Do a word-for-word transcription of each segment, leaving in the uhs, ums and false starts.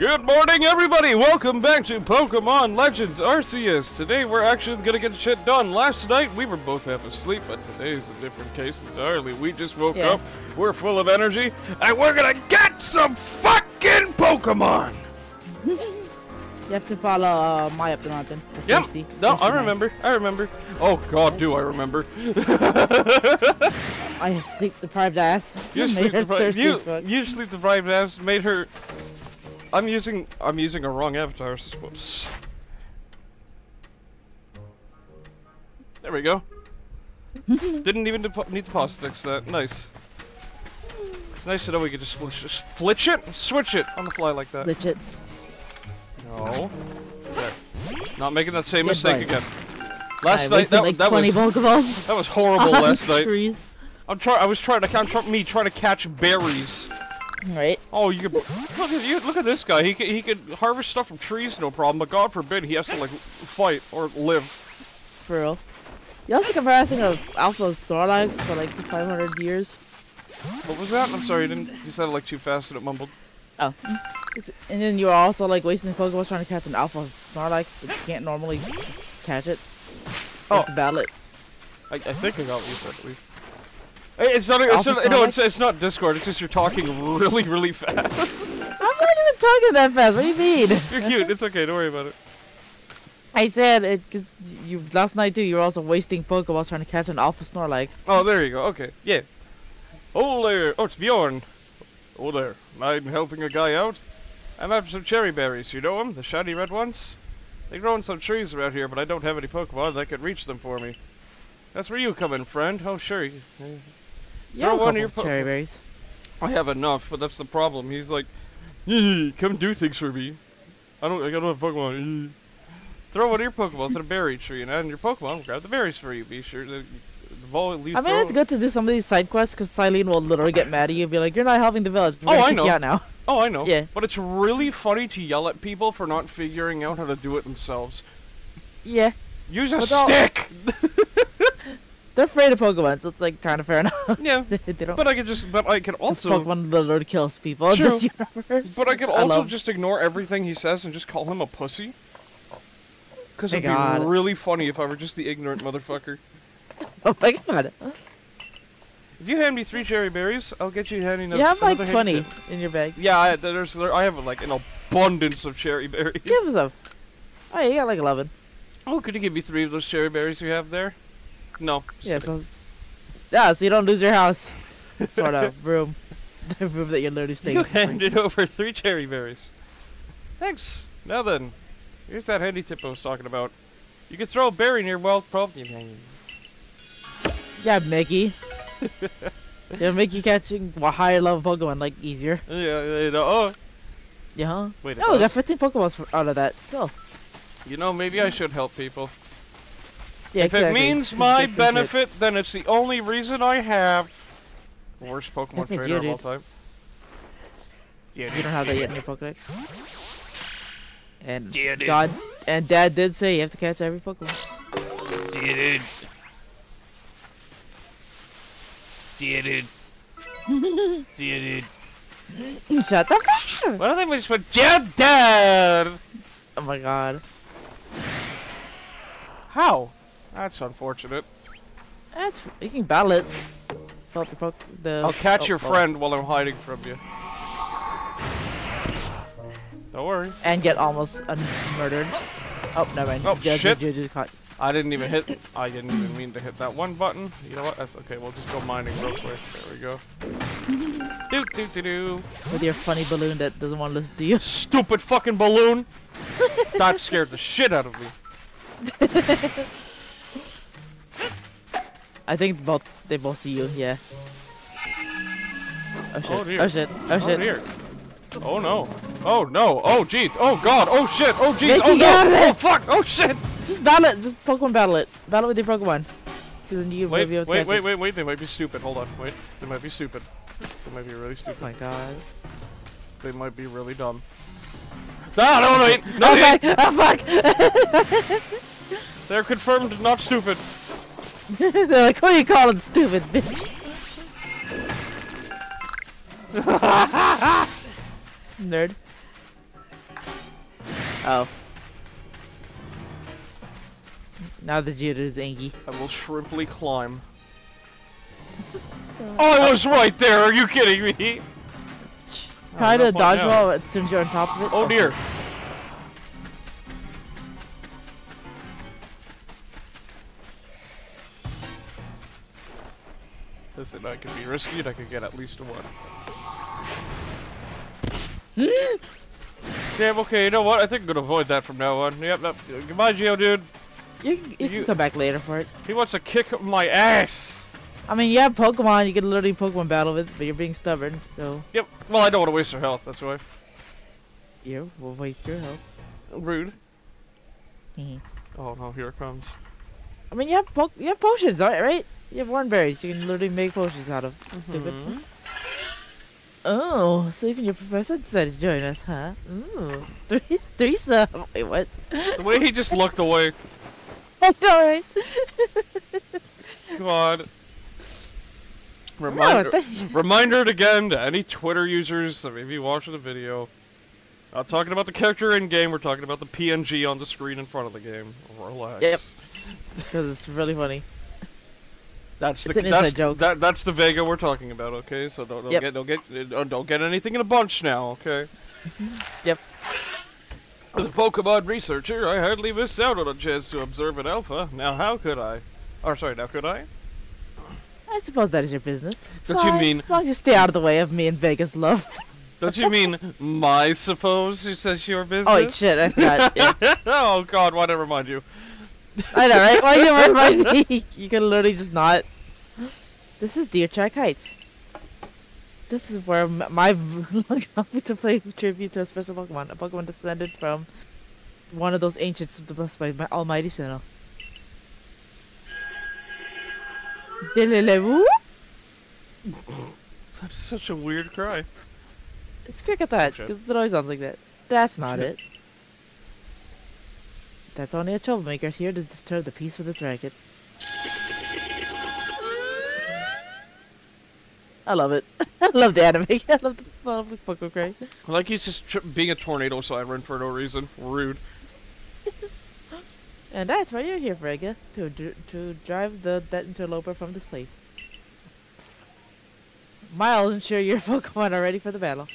Good morning, everybody! Welcome back to Pokemon Legends Arceus! Today we're actually gonna get shit done. Last night we were both half asleep, but today's a different case entirely. We just woke yeah. up, we're full of energy, and we're gonna get some fucking Pokemon! You have to follow uh, my up to nothing. Yep. Thirsty. No, Thirsty I remember. I remember. Oh god, do I remember. I have sleep-deprived ass. You sleep-deprived you, you sleep-deprived ass made her... I'm using I'm using a wrong avatar. Whoops. There we go. Didn't even need to pause to fix that. Nice. It's nice to know we could just flitch, just flitch it, switch it on the fly like that. Flitch it. No. There. Not making that same Good mistake bite. again. Last I night that, like that was Pokeballs. that was horrible last trees. night. I'm try I was trying to count me trying to catch berries. Right. Oh, you could look at you, look at this guy. He could, he could harvest stuff from trees, no problem. But God forbid he has to like fight or live. For real. You also comparison of Alpha Snorlax for like five hundred years. What was that? I'm sorry, you didn't. You sounded like too fast and it mumbled. Oh. It's, and then you are also like wasting Pokemon trying to catch an Alpha Snorlax, but you can't normally catch it. You have to battle it. I, I think I got what you said at least. It's not. It's not no, it's, it's not Discord. It's just you're talking really, really fast. I'm not even talking that fast. What do you mean? You're cute. It's okay. Don't worry about it. I said it because you last night too. You were also wasting Pokeballs trying to catch an Alpha Snorlax. Oh, there you go. Okay. Yeah. Oh there. Oh, it's Bjorn. Oh there. I'm helping a guy out. I'm after some cherry berries. You know them, the shiny red ones. They grow in some trees around here, but I don't have any Pokemon that could reach them for me. That's where you come in, friend. Oh, sure. You, uh, You have a couple of cherry berries. I have enough, but that's the problem. He's like, come do things for me. I don't, I don't have Pokemon. Throw one of your Pokeballs at a berry tree, and your Pokemon will grab the berries for you. Be sure that the ball at least. I mean, it's good to do some of these side quests because Silene will literally get mad at you and be like, "You're not helping the village." We're oh, I know. You out now. Oh, I know. Yeah. But it's really funny to yell at people for not figuring out how to do it themselves. Yeah. Use a but stick. They're afraid of Pokemon, so it's like kind of fair enough. Yeah, they don't but I could just, but I could also Pokemon literally kills people. True. This universe. But I could also I just ignore everything he says and just call him a pussy. Because it'd God. be really funny if I were just the ignorant motherfucker. Oh my god! If you hand me three cherry berries, I'll get you handing. You have like twenty in your bag. Yeah, I, there's, there, I have like an abundance of cherry berries. Give us some. Oh, yeah, you got like eleven. Oh, could you give me three of those cherry berries you have there? No. Yeah so, yeah, so you don't lose your house. Sort of room. The room that you're literally staying in. You handed over three cherry berries. Thanks. Now then, here's that handy tip I was talking about. You can throw a berry near wealth problem. Yeah, Mickey. It'll make you catching a higher level Pokemon like easier. Yeah, you know. Oh. Yeah. Wait, oh, we got fifteen Pokeballs out of that. Cool. You know, maybe I should help people. Yeah, if exactly. it means my benefit, it. then it's the only reason I have. Worst Pokemon trainer you, of all time. Yeah, you dude. don't have that yet in your Pokedex. And yeah, God and Dad did say you have to catch every Pokemon. Yeah, dude. Yeah, dude. Yeah, dude. You shut the fuck up. Why don't they just put Dad, Dad? Oh my God. How? That's unfortunate. That's you can battle it. The poke, the I'll catch oh, your oh. friend while I'm hiding from you. Don't worry. And get almost murdered. Oh never mind. Oh just, shit! Just, just caught. I didn't even hit. I didn't even mean to hit that one button. You know what? That's okay. We'll just go mining real quick. There we go. Do do do do. With your funny balloon that doesn't want to listen to you. Stupid fucking balloon. That scared the shit out of me. I think both they both see you, yeah. Oh shit, oh, dear. oh shit, oh, oh shit. Dear. Oh no, oh no, oh jeez, oh god, oh shit, oh jeez, oh no, oh fuck, oh shit! Just battle it, just Pokemon battle it. Battle with your Pokemon. Then you wait, wait, wait, wait, wait, wait, they might be stupid, hold on, wait. They might be stupid. They might be really stupid. Oh my god. They might be really dumb. No, no, no, no, no, no, no, oh, fuck. They're confirmed not stupid. They're like, what are you calling stupid, bitch? Nerd. Oh. Now the Geodude is angry. I will shrimply climb. Oh, I was right there! Are you kidding me? Try to dodgeball as soon as you're on top of it. Oh dear! Listen, I could be risky and I could get at least one. Damn, okay, you know what? I think I'm gonna avoid that from now on. Yep, yep. Goodbye, Geodude! You, you, you can come back later for it. He wants to kick up my ass! I mean, you have Pokemon, you can literally Pokemon battle with it, but you're being stubborn, so... Yep, well, I don't want to waste your health, that's why. You will waste your health. Rude. Oh no, here it comes. I mean, you have po you have potions, right? right? You have wormberries, you can literally make potions out of. Mm-hmm. Oh, so even your professor decided to join us, huh? Ooh, three, threesome. Wait, what? The way he just looked away. I know, right? Come on. Reminder, no, reminder again to any Twitter users that may be watching the video. Not talking about the character in game, we're talking about the P N G on the screen in front of the game. Relax. Yep. Because it's really funny. That's it's the an that's, joke. That, that's the Vega we're talking about. Okay, so don't, don't yep. get don't get don't get anything in a bunch now. Okay. Yep. As a Pokemon researcher, I hardly missed out on a chance to observe an alpha. Now, how could I? Or sorry, now could I? I suppose that is your business. Don't you mean? As long as you stay out of the way of me and Vega's love. Don't you mean my suppose? You says your business. Oh wait, shit! I forgot. Yeah. Oh God! Why did I remind you? I know, right? Why you remind me? You can literally just not. This is Deer Track Heights. This is where my vlog helped to play tribute to a special Pokemon, a Pokemon descended from one of those ancients blessed by my Almighty Sinnoh. That's such a weird cry. It's quick at that, because it always sounds like that. That's not Shit. it. That's only a troublemaker here to disturb the peace with its racket. I love it. I love the anime. I love the Pokemon cry. Like he's just tri being a tornado siren for no reason. Rude. And that's why you're here, Vega, to dr to drive the that interloper from this place. Miles, ensure your Pokemon are ready for the battle.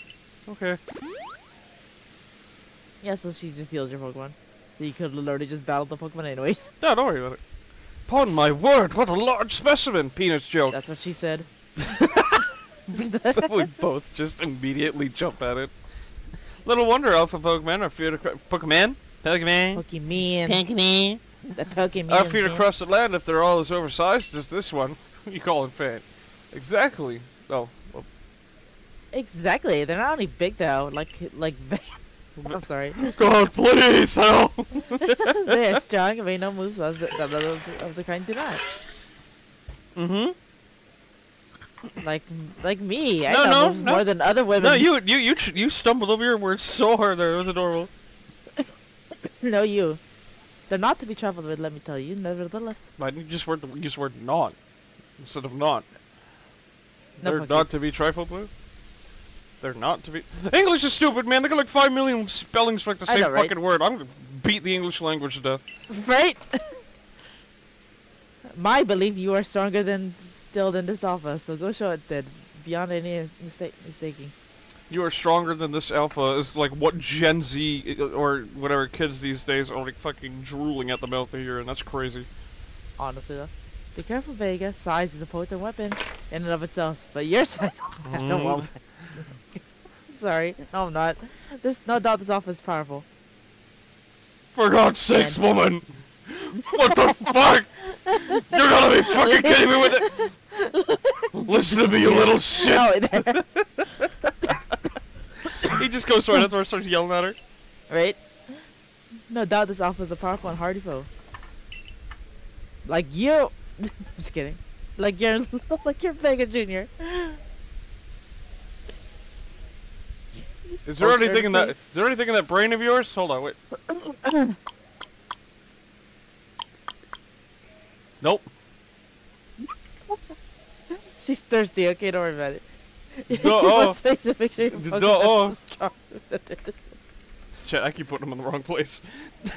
Okay. Yeah, so she just heals your Pokemon. You could literally just battle the Pokemon anyways. No, don't worry about it. Upon my word, what a large specimen! Penis joke. That's what she said. We both just immediately jump at it. Little wonder alpha Pokemon are feared across Pokemon? Pokemon? Pokemon. Pokemon. The Pokemon. Are feared across the land if they're all as oversized as this one. You call it fat. Exactly. Oh. Exactly. They're not only big though, like like I'm sorry. God, please help! They are strong and made no moves of the, of the, of the kind do not. Mm-hmm. Like, like me, I no, know no, moves no. more than other women. No, you, you, you, you stumbled over your words so hard there. It was adorable. No, you. They're not to be traveled with. Let me tell you. Nevertheless. Why didn't you just word the you just word not instead of not? No, They're not you. to be trifled with. They're not to be. English is stupid, man. They got like five million spellings for like the same know, right? fucking word. I'm gonna beat the English language to death. Right? My belief, you are stronger than still than this alpha. So go show it then. Beyond any mistake, mistaking. You are stronger than this alpha is like what Gen Z or whatever kids these days are like fucking drooling at the mouth of here, and that's crazy. Honestly, though. Be careful, Vega. Size is a potent weapon in and of itself, but your size. Mm. No woman. Sorry, no, I'm not. This, no doubt, this office is powerful. For God's sakes, and woman! What the fuck? You're gonna be fucking kidding me with it! Listen to me, you little shit! Oh, he just goes right up to her and starts yelling at her. Right? No doubt, this office is a powerful and hardy foe. Like you. I'm just kidding. Like you're, like you're Vega Junior Is there oh, anything in that? Is there anything in that brain of yours? Hold on, wait. Nope. She's thirsty. Okay, don't worry about it. No, oh. No, oh. Chat, I keep putting them in the wrong place.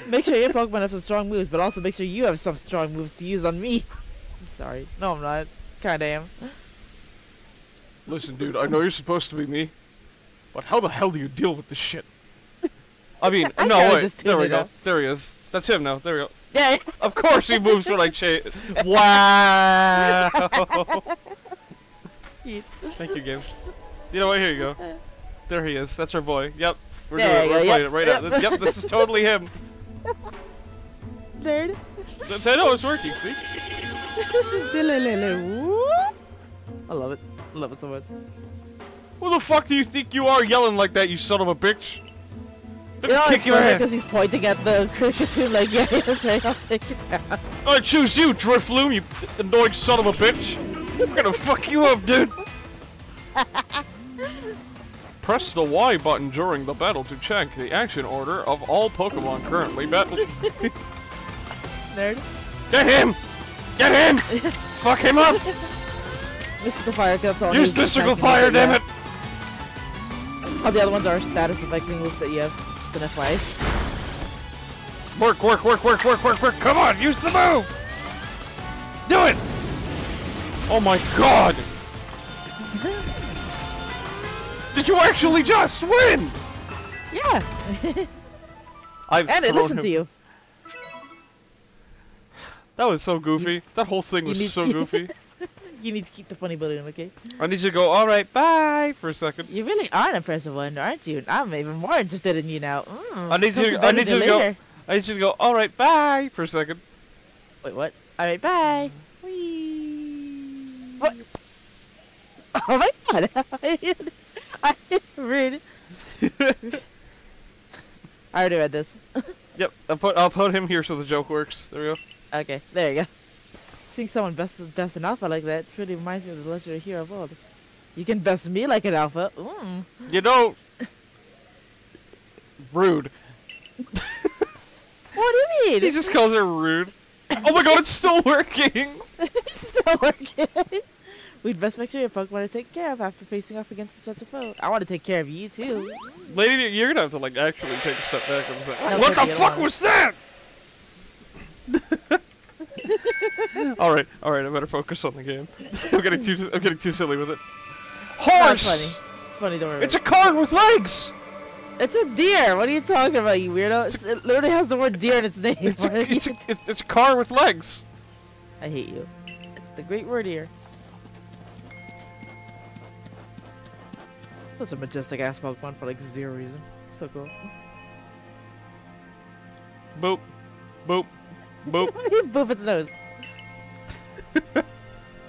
Make sure your Pokemon have some strong moves, but also make sure you have some strong moves to use on me. I'm sorry. No, I'm not. Kinda am. Listen, dude, I know you're supposed to be me, but how the hell do you deal with this shit? I mean, I no, wait, there we go. Up. There he is. That's him now. There we go. Yeah. Of course he moves when I chase. Wow. Thank you, game. You know what? Here you go. There he is. That's our boy. Yep. We're doing it. We're playing it right now. Yep, this is totally him. Nerd. I know it's working. See? I love it. I love it so much. Who the fuck do you think you are yelling like that, you son of a bitch? You know, kick your head. Because he's pointing at the cricket like, yeah, yeah, I'll take it out. I choose you, Drifloon, you annoying son of a bitch. I'm gonna fuck you up, dude. Press the Y button during the battle to check the action order of all Pokemon currently battling. Nerd. Get him! Get him! Fuck him up! Mystical Fire cuts on. Use Mystical Fire, damn it! Oh, the other ones are status affecting moves that you have. Just an F Y. Work, work, work, work, work, work, work! Come on, use the move! Do it! Oh my god! Did you actually just win? Yeah! I've and it listened him. to you. That was so goofy. You, that whole thing was so goofy. You need to keep the funny building, okay? I need you to go, alright, bye, for a second. You really are an impressive one, aren't you? I'm even more interested in you now. Mm, I need you to, I need you to go, I need you to go, alright, bye, for a second. Wait, what? Alright, bye. Whee. What? Oh my god. I read it. I already read this. Yep, I'll put, I'll put him here so the joke works. There we go. Okay, there you go. Seeing someone best, best an alpha like that truly reminds me of the legendary hero of old. You can best me like an alpha. Mm. You know, rude. What do you mean? He just calls her rude. Oh my god, it's still working! It's still working. We'd best make sure your Pokemon are taken care of after facing off against such a foe. I want to take care of you too. Lady, you're gonna have to like actually take a step back and say, oh, what the fuck one. was that? all right, all right. I better focus on the game. I'm getting too, I'm getting too silly with it. Horse. No, it's funny. It's funny. Don't worry. It's a card with legs. It's a deer. What are you talking about, you weirdo? It's a, it literally has the word deer in its name. It's a, it's, a, it's, it's a car with legs. I hate you. It's the great word deer. Such a majestic ass Pokemon for like zero reason. So cool. Boop, boop, boop. He boop its nose.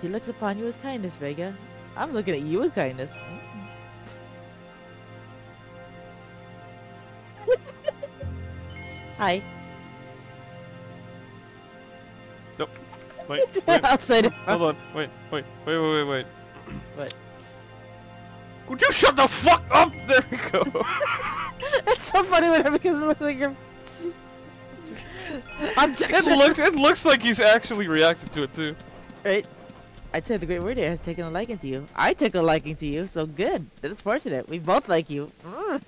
He looks upon you with kindness, Vega. I'm looking at you with kindness. Hi. Nope. Wait. wait. Upside down. Hold on. Wait. Wait. Wait. Wait. Wait. Wait. What? Would you shut the fuck up? There we go. It's so funny whenever because it looks like you're. Just... I'm just it looks. It looks like he's actually reacted to it too. Right. I'd say the great Wyrdeer has taken a liking to you. I took a liking to you, so good. It's fortunate. We both like you. Mm.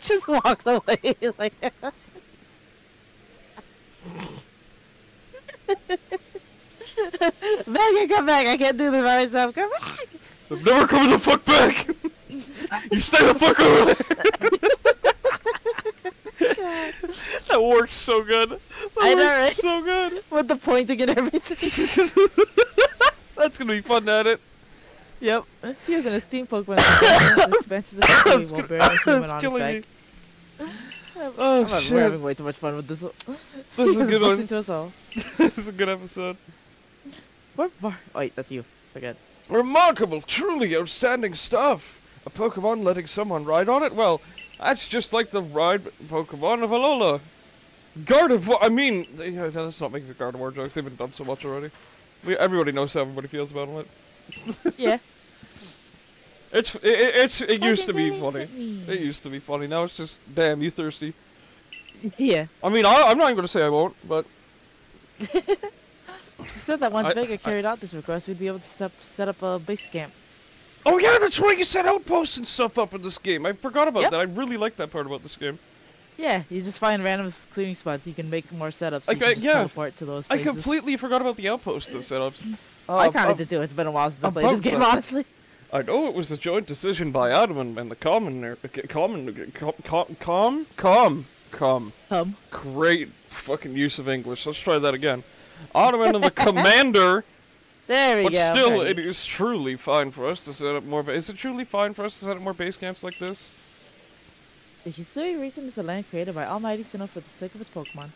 Just walks away like. Vega, come back! I can't do this by myself. Come back! I'm never coming the fuck back. You stay the fuck over there. That works so good. That I know, right? So good. With the pointing and everything. That's gonna be fun, at it. Yep. Here's an esteemed Pokemon. Expenses of Pokemon will bear a human on killing me. Oh, I'm shit. We're having way too much fun with this. This is a good one. To us all. This is a good episode. What bar? Wait, that's you. Forget. Remarkable, truly outstanding stuff. A Pokemon letting someone ride on it? Well, that's just like the ride Pokemon of Alola. Gardevoir. I mean, let's not make the Gardevoir jokes. They've been done so much already. We, everybody knows how everybody feels about it. Yeah. It's it, it's it used to be funny. It used to be funny. Now it's just damn, you thirsty. Yeah. I mean, I, I'm not even gonna say I won't, but. She said that once I, Vega carried I, out this request, we'd be able to set, set up a base camp. Oh yeah, that's right, you set outposts and stuff up in this game. I forgot about yep. that. I really like that part about this game. Yeah, you just find random clearing spots. You can make more setups. So I, you can just yeah. teleport to those places. I completely forgot about the outposts and setups. Oh, I kind of did too. It's been a while since I played this game, that. honestly. I know it was a joint decision by Adaman and the commoner. Common, com, com, com, com. Um. Great fucking use of English. Let's try that again. Adaman and the commander. There we but go. But still, right. it is truly fine for us to set up more. Is it truly fine for us to set up more base camps like this? The Hisui region is a land created by Almighty Sinnoh for the sake of its Pokemon.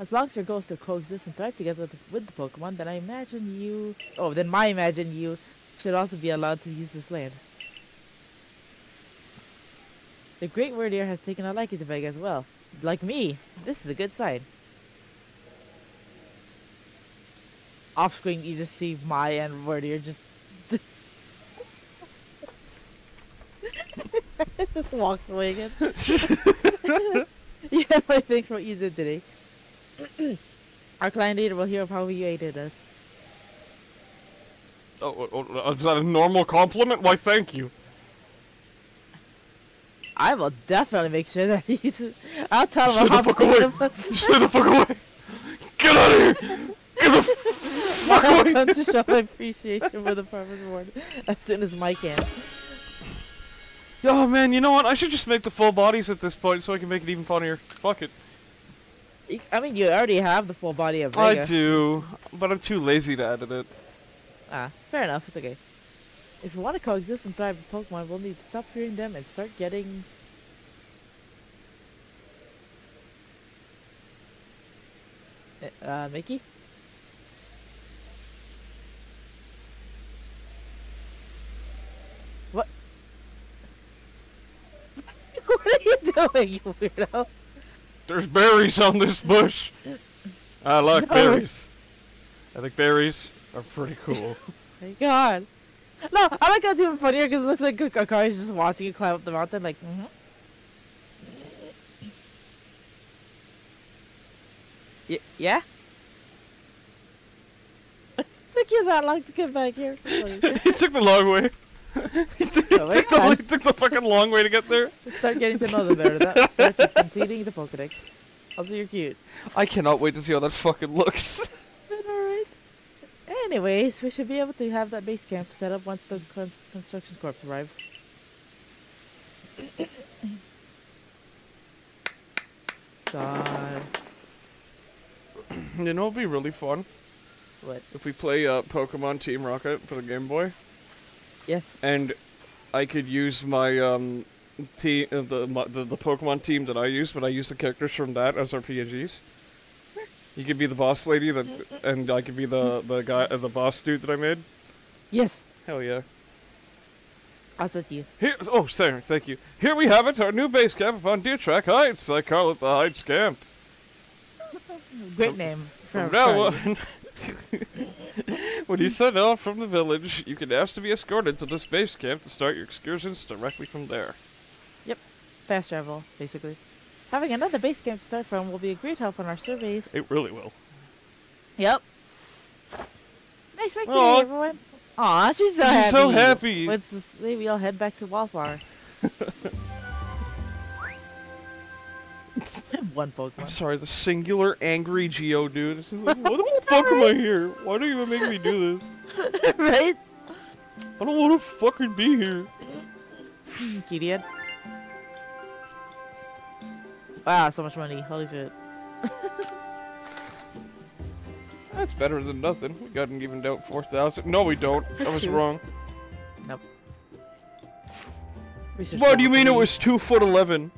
As long as your goal is to coexist and thrive together with the Pokemon, then I imagine you... Oh, then my imagine you should also be allowed to use this land. The Great Wyrdeer has taken a liking to Vega as well. Like me, this is a good sign. Off screen, you just see my and Wyrdeer just... It just walks away again. Yeah, but thanks for what you did today. Our clan leader will hear of how you aided us. Oh, oh, oh, is that a normal compliment? Why, thank you. I will definitely make sure that he... I'll tell him how to do it. Stay the fuck away! Get out of here! Get the fuck away! I'm going to show my appreciation for the proper reward as soon as I can. Oh man, you know what? I should just make the full bodies at this point so I can make it even funnier. Fuck it. I mean, you already have the full body of Vega. I do, but I'm too lazy to edit it. Ah, fair enough. It's okay. If we want to coexist and thrive with Pokemon, we'll need to stop fearing them and start getting... Uh, Mickey? What? What are you doing, you weirdo? There's berries on this bush. I like no. berries. I think berries are pretty cool. My God. No, I like how it's even funnier because it looks like Akari's just watching you climb up the mountain like, mm-hmm. Y yeah? It took you that long to get back here. He took the long way. he took, oh, took, the, he took the fucking long way to get there. Start getting to know them better. That starts with completing the Pokédex. Also, you're cute. I cannot wait to see how that fucking looks. Alright. Anyways, we should be able to have that base camp set up once the con construction corps arrives. God. You know, it'd be really fun. What? If we play uh, Pokemon Team Rocket for the Game Boy. Yes. And I could use my um team, uh, the, my, the the Pokemon team that I use, but I use the characters from that as our P N Gs. You could be the boss lady, that, and I could be the the guy, uh, the boss dude that I made. Yes. Hell yeah. I'll set you. Here, oh, sorry, thank you. Here we have it, our new base camp on Deer Track Heights. I call it the Heights Camp. Great from, name. From, from now on. When you set off from the village, you can ask to be escorted to this base camp to start your excursions directly from there. Yep. Fast travel, basically. Having another base camp to start from will be a great help on our surveys. It really will. Yep. Nice meeting you, everyone. Aw, she's so she's happy. She's so happy. Let's just, maybe I'll head back to Wallflower. One Pokemon. I'm sorry, the singular angry Geodude. Like, what the fuck am I here? Why do you even make me do this? Right? I don't want to fucking be here. Gideon. Wow, so much money. Holy shit. That's better than nothing. We got an evened out four thousand. No, we don't. I was wrong. Nope. Research what do you mean me. It was two foot eleven?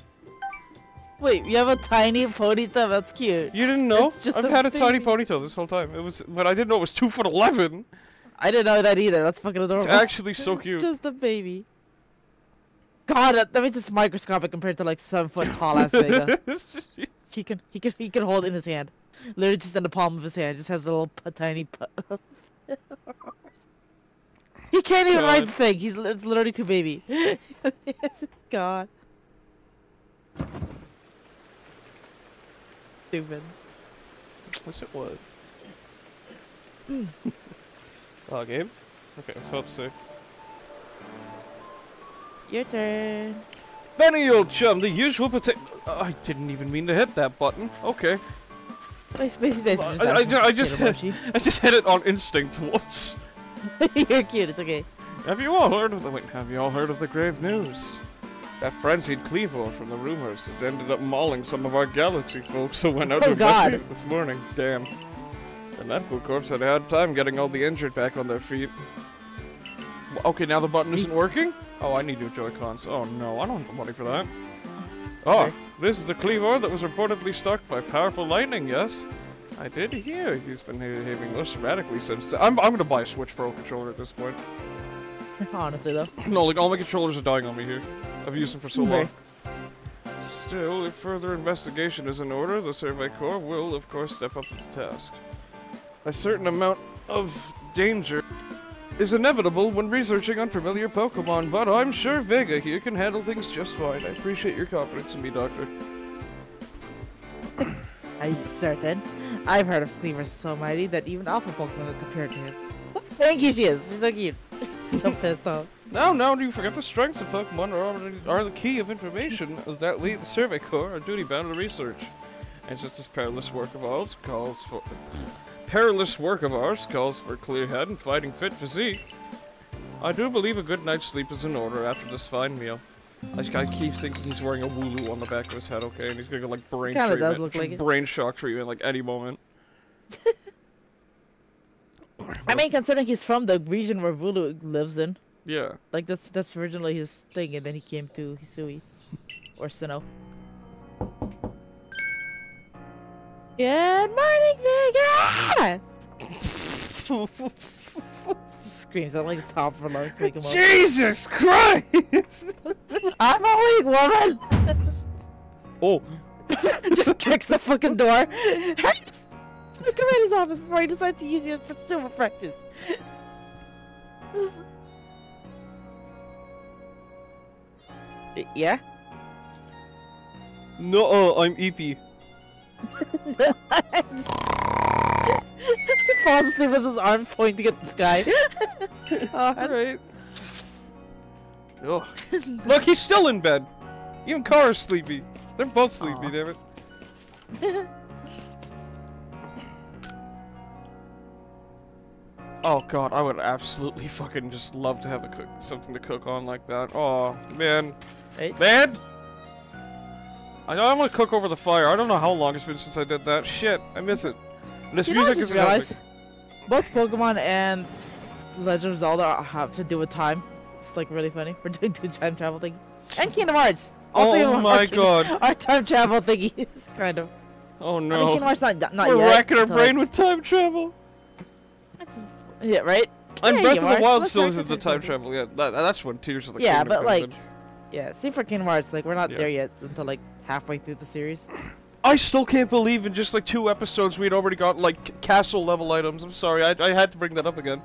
Wait, you have a tiny ponytail? That's cute. You didn't know? I've a had a tiny ponytail this whole time. It was, but I didn't know it was two foot eleven. I didn't know that either. That's fucking adorable. It's actually so it's cute. Just a baby. God, that, that means it's microscopic compared to like seven foot tall ass Vega. he can, he can, he can hold it in his hand. Literally just in the palm of his hand. Just has a little a tiny. Pu he can't even God. Ride the thing. He's it's literally too baby. God. Stupid. Wish it was. Oh, game? Okay, I was about to say. Your turn. Benny, old chum, the usual potato. Oh, I didn't even mean to hit that button. Okay. I, I, I, just, hit, I just hit it on instinct. Whoops. You're cute, it's okay. Have you all heard of the wait, have you all heard of the grave news? That frenzied Cleavor from the rumors that ended up mauling some of our galaxy folks who went out oh, to investigate this morning. Damn. The medical corps had a hard time getting all the injured back on their feet. Okay, now the button isn't working? Oh, I need new Joy-Cons. Oh no, I don't have the money for that. Oh, this is the Cleavor that was reportedly struck by powerful lightning, yes? I did hear he's been behaving most dramatically since... I'm, I'm gonna buy a Switch Pro controller at this point. Honestly, though. No, like, all my controllers are dying on me here. I've used them for so long. Still, if further investigation is in order, the Survey Corps will, of course, step up to the task. A certain amount of danger is inevitable when researching unfamiliar Pokemon, but I'm sure Vega here can handle things just fine. I appreciate your confidence in me, Doctor. I'm certain. I've heard of Cleavor so mighty that even alpha Pokemon are compared to him. Thank you, she is. She's so cute. So pissed off. Now, now, do you forget the strengths of Pokemon are, already, are the key of information that lead the Survey Corps are duty-bound to research. And since this perilous work of ours calls for... Perilous work of ours calls for a clear head and fighting fit physique. I do believe a good night's sleep is in order after this fine meal. I just gotta keep thinking he's wearing a Wooloo on the back of his head, okay? And he's gonna go like brain treatment, does look like brain it. shock treatment, like any moment. I mean, considering he's from the region where Wooloo lives in. Yeah. Like that's that's originally his thing, and then he came to Hisui or Sinnoh. Good morning, Vega! Screams out like a top for lunch. Jesus Christ! I'm a weak woman! Oh. Just kicks the fucking door. Look at his office before he decides to use you for super practice. Yeah? No, uh, I'm Eevee. He falls asleep with his arm pointing at the sky. Alright. Oh. Look, he's still in bed. Even Kara's sleepy. They're both sleepy, damn it. Oh god, I would absolutely fucking just love to have a cook something to cook on like that. Oh man. Hey. Man! I know I want to cook over the fire. I don't know how long it's been since I did that. Shit, I miss it. And this you music know, is amazing. Both Pokemon and Legend of Zelda have to do with time. It's like really funny. We're doing two time travel thing. And Kingdom Hearts. All oh my our god. Our time travel thingy is kind of. Oh no. I mean, Kingdom Hearts not, not We're yet, racking our brain like... with time travel. That's yeah, right? And yeah, Breath of the Wild still isn't the time travel yet. Yeah, that, that's when Tears of the yeah, Kingdom. Yeah, but like, in. yeah, see for Kingdom Hearts, like we're not yeah. there yet until like halfway through the series. I still can't believe in just like two episodes we had already got like castle level items. I'm sorry, I, I had to bring that up again.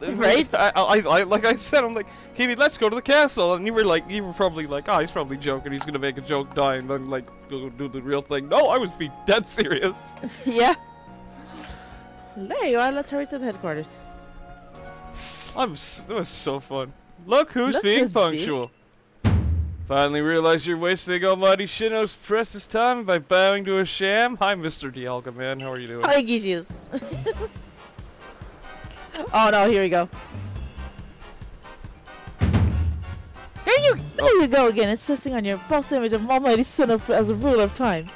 Right? I, I, I like I said, I'm like, Kimi, let's go to the castle, and you were like, you were probably like, oh, he's probably joking. He's gonna make a joke, die, and then like go do the real thing. No, I was being dead serious. Yeah. There you are, let's hurry to the headquarters. I'm s that was so fun. Look who's Look being punctual. Be. Finally realize you're wasting almighty Sinnoh's precious time by bowing to a sham. Hi, Mister Dialga, man. How are you doing? Hi, Gisius. Oh no, here we go. There you, there oh. you go again, insisting on your false image of almighty Sinnoh as a ruler of time.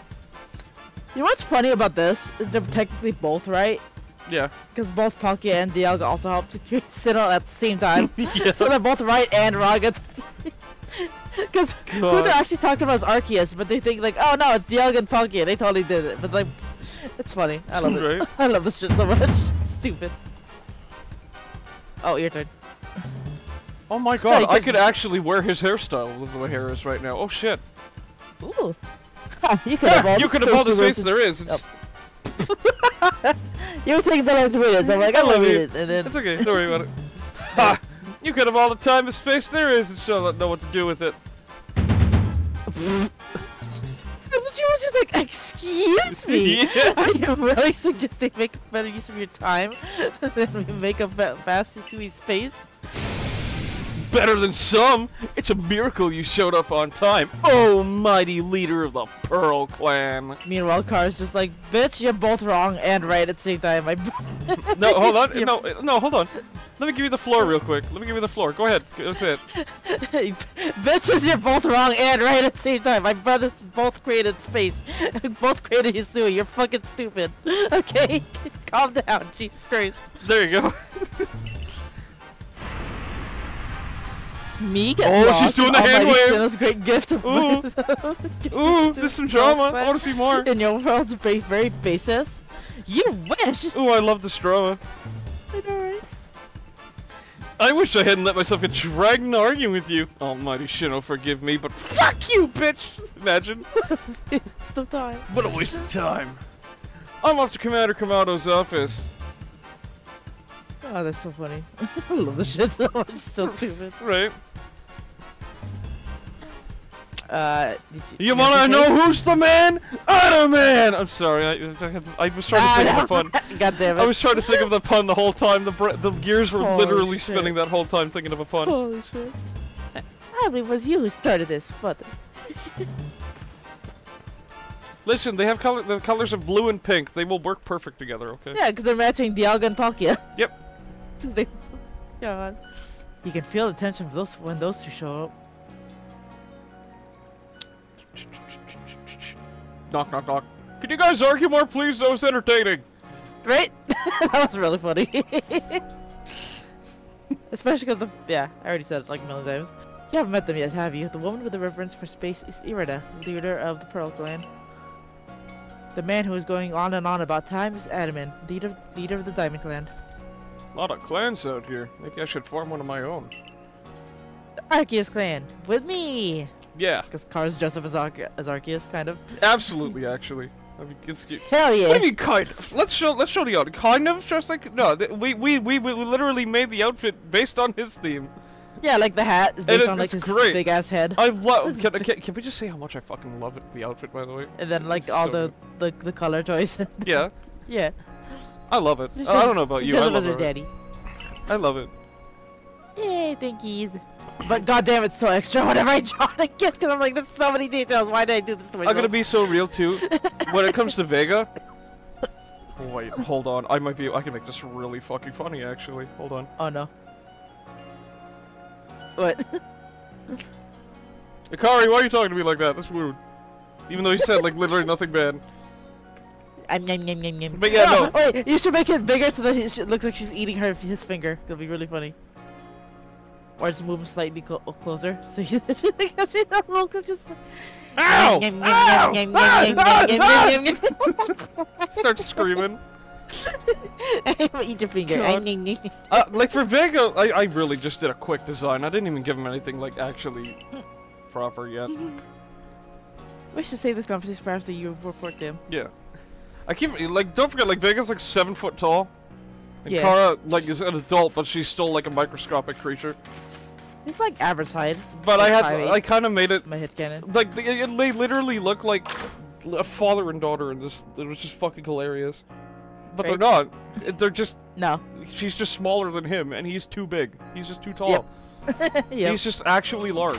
You know what's funny about this? They're technically both right. Yeah. Because both Palkia and Dialga also helped secure Sinnoh at the same time. Yeah. So they're both right and wrong. Because who they're actually talking about is Arceus, but they think like, oh no, it's Dialga and Palkia. They totally did it. But like, it's funny. I love right? it. I love this shit so much. Stupid. Oh, your turn. Oh my god, I could actually wear his hairstyle with the way hair is right now. Oh shit. Ooh. You could have all the space there is. It's yep. You take the last minutes, I'm like, I love it. And then... It's okay, don't worry about it. Ha! You could have all the time and space there is and still not know what to do with it. But she was just like, excuse me! Yeah. Are you really suggesting make better use of your time than we make a fast Hisui space? better than some! It's a miracle you showed up on time, oh mighty leader of the Pearl Clan! Meanwhile, Car's just like, bitch, you're both wrong and right at the same time. I no, hold on. No, no, hold on. Let me give you the floor real quick. Let me give you the floor. Go ahead. That's it. Bitches, you're both wrong and right at the same time. My brothers both created space. Both created Hisui. You're fucking stupid. Okay? Calm down. Jesus Christ. There you go. Me getting oh, she's doing the hand wave. Great gift of Ooh, Ooh there's some drama. I want to see more. In your world's very, very basis. You wish. Ooh, I love this drama. I know, right? I wish I hadn't let myself get dragged into arguing with you. Almighty Sinnoh, forgive me, but fuck you, bitch! Imagine. Waste of time. What a waste of time. I'm off to Commander Kamado's office. Oh, that's so funny. I love this shit so much. So stupid. Right. Uh, did you you wanna know it? Who's the man? Adaman! I'm sorry, I, I, I was trying to think of the pun. God damn it. I was trying to think of the pun the whole time. The, br the gears were Holy literally shit. spinning that whole time thinking of a pun. Holy shit. I mean, it was you who started this, but... Listen, they have color the colors of blue and pink. They will work perfect together, okay? Yeah, because they're matching Dialga and Palkia. Yep. Because they... God. You can feel the tension of those when those two show up. Knock, knock, knock. Could you guys argue more, please? That was entertaining. Right? That was really funny. Especially because the... Yeah, I already said it like a million times. You haven't met them yet, have you? The woman with the reverence for space is Irida, leader of the Pearl Clan. The man who is going on and on about time is Adaman, leader, leader of the Diamond Clan. A lot of clans out here. Maybe I should form one of my own. The Arceus Clan. With me! Yeah. Because Car's dressed up as, Ar as Arceus, kind of. Absolutely, actually. I mean, it's cute. Hell yeah. What do you mean, kind of? Let's show, let's show the audience. Kind of dressed like... No, we, we, we, we literally made the outfit based on his theme. Yeah, like the hat is based it, on like his big-ass head. I love... Can, can, can we just say how much I fucking love it, the outfit, by the way? And then, like, it's all so the, the, the color choice. Yeah. Yeah. I love it. I don't know about you, I love it. Daddy. I love it. Yay, thankies. But goddamn, it's so extra whenever I draw it again because I'm like, there's so many details. Why did I do this to myself? I'm gonna be so real too. When it comes to Vega, wait, hold on. I might be. I can make this really fucking funny, actually. Hold on. Oh no. What? Akari, why are you talking to me like that? That's rude. Even though he said like literally nothing bad. I'm yum yum yum yum. But yeah, no. no. Wait, you should make it bigger so that it looks like she's eating her his finger. That'll be really funny. Or just move him slightly co closer. So you just like, ow! Ow! Start screaming. Eat your finger. uh, like for Vega, I, I really just did a quick design. I didn't even give him anything like actually proper yet. We should save this conversation for after you report them. Yeah. I keep like don't forget like Vega's like seven foot tall. And yeah. Kara like is an adult, but she's still like a microscopic creature. It's like average height. But I had, I kind of made it my headcanon. Like they, they literally look like a father and daughter, and this it was just fucking hilarious. But right. They're not. They're just no. She's just smaller than him, and he's too big. He's just too tall. Yep. Yep. He's just actually large.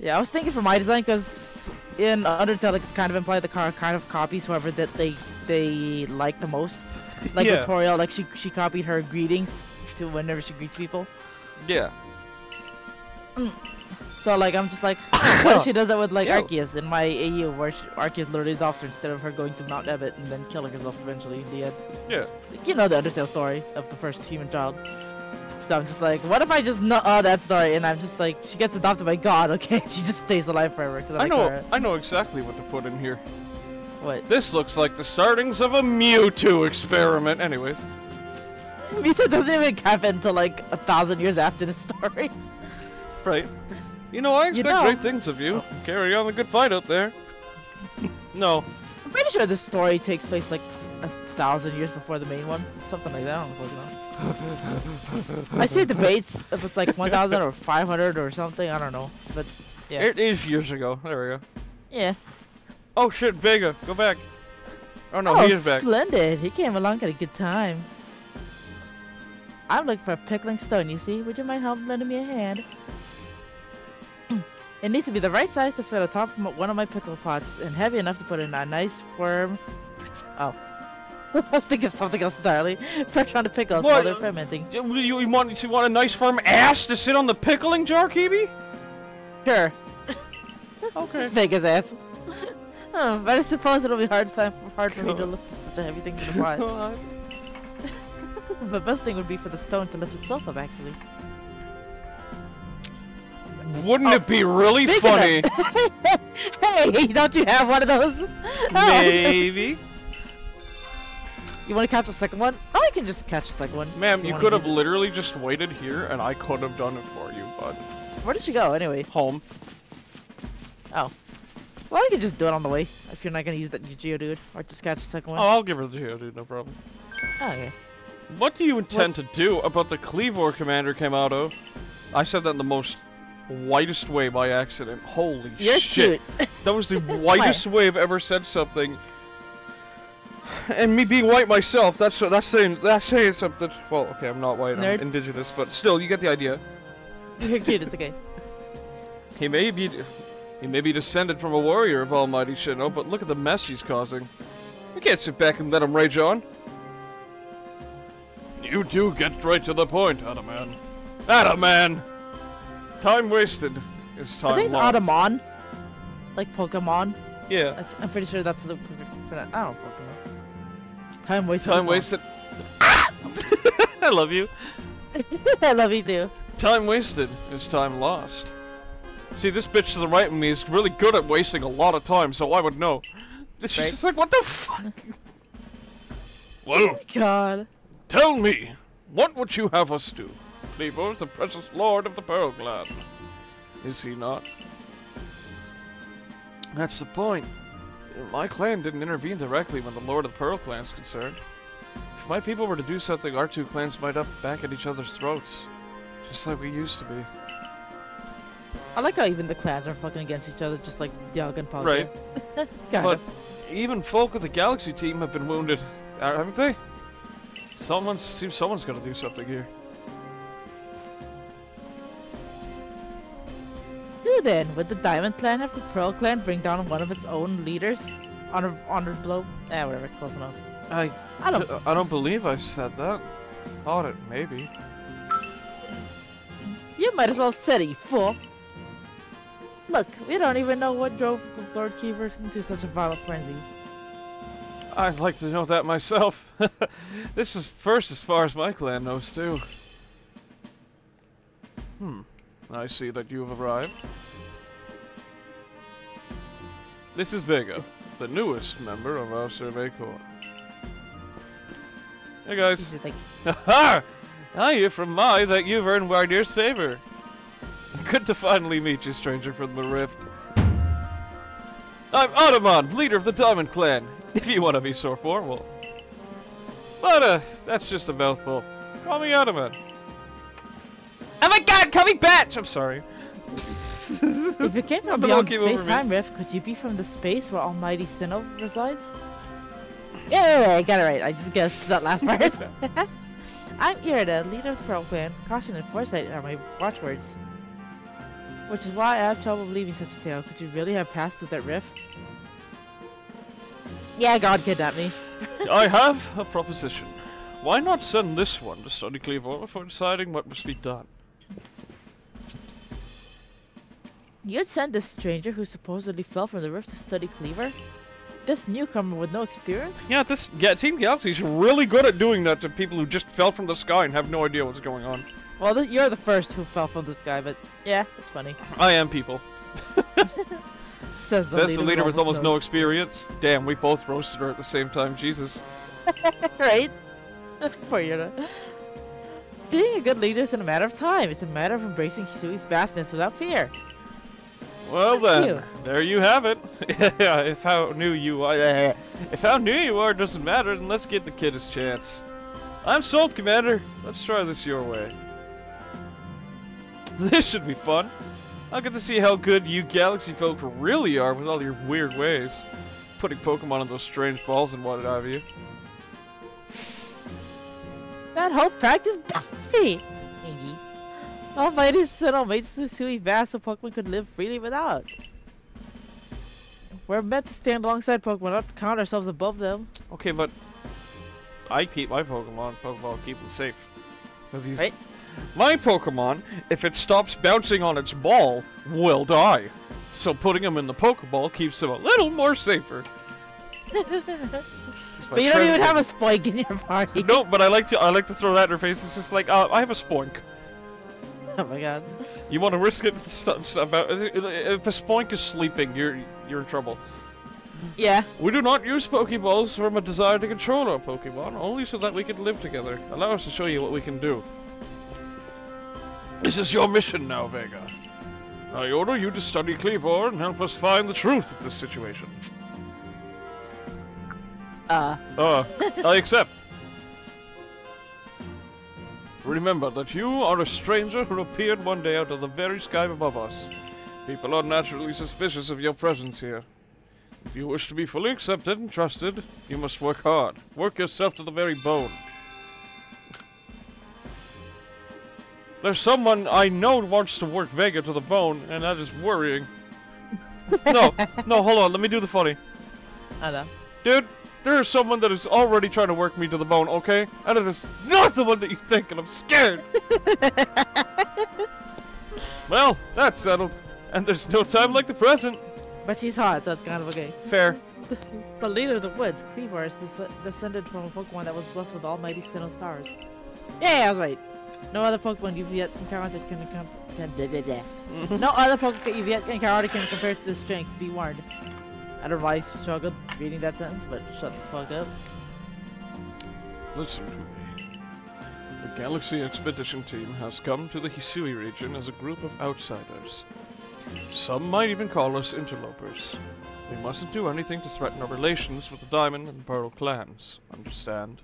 Yeah, I was thinking for my design because in Undertale it's kind of implied the Kara kind of copies whoever that they they like the most. Like yeah. Toriel, like she she copied her greetings to whenever she greets people. Yeah. Mm. So like I'm just like well, she does that with like Ew. Arceus in my A U where she, Arceus literally adopts her instead of her going to Mount Ebbet and then killing herself eventually in the end. Yeah. You know the Undertale story of the first human child. So I'm just like, what if I just know oh, that story and I'm just like she gets adopted by God, okay? She just stays alive forever. I, I know her. I know exactly what to put in here. What? This looks like the startings of a Mewtwo experiment. Anyways. Mewtwo doesn't even happen until like a thousand years after the story. Right. You know, I expect you know. great things of you. Oh. Carry on the good fight out there. No. I'm pretty sure this story takes place like a thousand years before the main one. Something like that. I don't know. I see debates if it's like one thousand or five hundred or something. I don't know. But yeah. It is years ago. There we go. Yeah. Oh shit, Vega, go back. Oh no, oh, he is back. Splendid. He came along at a good time. I'm looking for a pickling stone, you see? Would you mind help lending me a hand? It needs to be the right size to fit atop one of my pickle pots and heavy enough to put in a nice firm... Oh. I was thinking of something else entirely. Pressure on the pickles what? while they're fermenting. You, you, want, you want a nice firm ass to sit on the pickling jar, Kiwi? Sure. Okay. Vega's ass. Oh, but I suppose it'll be hard time, hard for me to lift such a heavy thing to the pot. The best thing would be for the stone to lift itself up, actually. Wouldn't oh, it be really funny? Hey, don't you have one of those? Maybe. You want to catch the second one? Oh, I can just catch the second one. Ma'am, you, you could have literally just waited here, and I could have done it for you, bud. Where did she go, anyway? Home. Oh. Well, I can just do it on the way, if you're not going to use that Geodude, or just catch the second one. Oh, I'll give her the Geodude, no problem. Oh, okay. What do you intend what? to do about the Cleavor, Commander Kamado? I said that in the most... whitest way by accident. Holy You're shit. Cute. That was the whitest way I've ever said something. And me being white myself, that's that's saying that's saying something. Well, okay, I'm not white, Nerd. I'm indigenous, but still, you get the idea. You're cute, it's okay. He may be he may be descended from a warrior of Almighty Sinnoh, but look at the mess he's causing. We can't sit back and let him rage on. You do get right to the point, Adaman. Adaman! Time wasted is time lost. I think it's Adaman. Like Pokemon. Yeah. I'm pretty sure that's the... I don't know, Pokemon. Time wasted. Time wasted. I love you. I love you too. Time wasted is time lost. See, this bitch to the right of me is really good at wasting a lot of time, so I would know. She's right? just like, what the fuck? Well, oh God. Tell me, what would you have us do? Cleavor is the precious lord of the Pearl Clan. Is he not? That's the point. My clan didn't intervene directly when the lord of the Pearl Clan is concerned. If my people were to do something, our two clans might up back at each other's throats. Just like we used to be. I like how even the clans are fucking against each other, just like Dialga and Palkia. Right. But of. even folk of the Galaxy team have been wounded, haven't they? Someone seems someone's gonna do something here. Then, would the Diamond Clan have the Pearl Clan bring down one of its own leaders? Honor, honor blow? Eh, whatever, close enough. I, I don't. I don't believe I said that. Thought it maybe. You might as well have said it, you fool. Look, we don't even know what drove Lord Cleavor into such a violent frenzy. I'd like to know that myself. This is first, as far as my clan knows too. Hmm. I see that you have arrived. This is Vega, the newest member of our Survey Corps. Hey guys! Ha I hear from my that you've earned Wyrdeer's favor. Good to finally meet you, stranger from the Rift. I'm Adaman, leader of the Diamond Clan, if you want to be so formal. But uh, that's just a mouthful. Call me Adaman. Oh my God, call me Batch! I'm sorry. If you came from beyond space-time rift, could you be from the space where Almighty Sinnoh resides? Yeah, yeah, yeah, I got it right. I just guessed that last part. I'm Irida, leader of the Pearl Clan. Caution and foresight are my watchwords. Which is why I have trouble believing such a tale. Could you really have passed through that rift? Yeah, God kidnapped me. I have a proposition. Why not send this one to study Cleavor for deciding what must be done? You'd send this stranger who supposedly fell from the rift to study Cleavor? This newcomer with no experience? Yeah, this yeah, Team Galaxy's really good at doing that to people who just fell from the sky and have no idea what's going on. Well, th you're the first who fell from the sky, but yeah, it's funny. I am people. Says the Says leader, the leader with almost no experience. Damn, we both roasted her at the same time, Jesus. Right? Poor Yoda. Being a good leader isn't a matter of time. It's a matter of embracing Hisui's vastness without fear. Well then, you. there you have it. Yeah, if how new you are, yeah. if how new you are doesn't matter, then let's get the kid his chance. I'm sold, Commander. Let's try this your way. This should be fun. I'll get to see how good you Galaxy folk really are with all your weird ways, putting Pokemon in those strange balls and what have you. That whole practice bouncy! All Mighty Sinnoh made Hisui vast so Pokemon could live freely without. We're meant to stand alongside Pokemon, not to count ourselves above them. Okay, but I keep my Pokemon, Pokeball keep them safe. Cause he's right? My Pokemon, if it stops bouncing on its ball, will die. So putting him in the Pokeball keeps him a little more safer. But you don't even have a Spoink in your party. No, but I like to I like to throw that in her face. It's just like, uh, I have a Spoink. Oh my god. You want to risk it? Stuff about if a Spoink is sleeping, you're you're in trouble. Yeah. We do not use Pokeballs from a desire to control our Pokemon, only so that we can live together. Allow us to show you what we can do. This is your mission now, Vega. I order you to study Cleavor and help us find the truth of this situation. Uh. Uh, I accept. Remember that you are a stranger who appeared one day out of the very sky above us. People are naturally suspicious of your presence here. If you wish to be fully accepted and trusted, you must work hard. Work yourself to the very bone. There's someone I know wants to work Vega to the bone, and that is worrying. no, no, hold on, let me do the funny. Hello. Dude, there is someone that is already trying to work me to the bone, okay? And it is not the one that you think, and I'm scared! Well, that's settled. And there's no time like the present. But she's hot, so it's kind of okay. Fair. The leader of the woods, Cleavor, is des descended from a Pokemon that was blessed with almighty Sinnoh's powers. Yeah, I was right. No other Pokemon you've yet encountered can compare. No other Pokemon you've yet encountered can compare to this strength. Be warned. I don't know why you struggled reading that sentence, but shut the fuck up. Listen to me. The Galaxy Expedition Team has come to the Hisui region as a group of outsiders. Some might even call us interlopers. We mustn't do anything to threaten our relations with the Diamond and Pearl clans. Understand?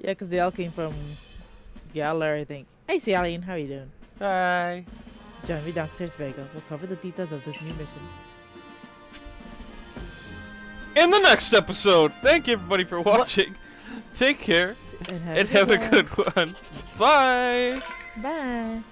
Yeah, because they all came from Galar, I think. Hey, Celine, how are you doing? Hi. Join me downstairs, Vega. We'll cover the details of this new mission in the next episode. Thank you, everybody, for watching. What? Take care and have, and have a good one. Bye. Bye.